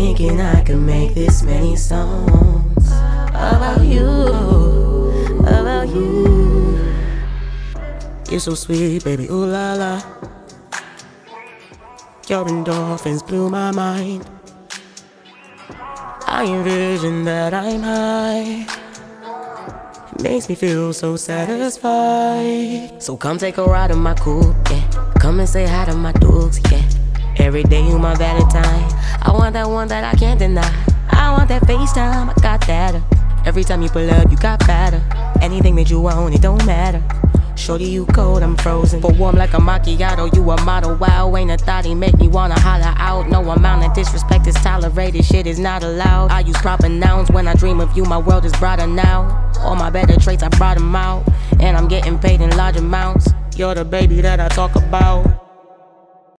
thinking I could make this many songs about you, about you. You're so sweet, baby, ooh la la. Your endorphins blew my mind. I envision that I'm high. It makes me feel so satisfied. So come take a ride in my coupe, yeah. Come and say hi to my dudes, yeah. Every day you my Valentine. I want that one that I can't deny. I want that FaceTime, I got that. Every time you pull up, you got better. Anything that you want, it don't matter. Shorty, you cold, I'm frozen. But warm like a macchiato, you a model. Wow, ain't a thought he make me wanna holler out. No amount of disrespect is tolerated, shit is not allowed. I use proper nouns when I dream of you, my world is broader now. All my better traits, I brought them out. And I'm getting paid in large amounts. You're the baby that I talk about.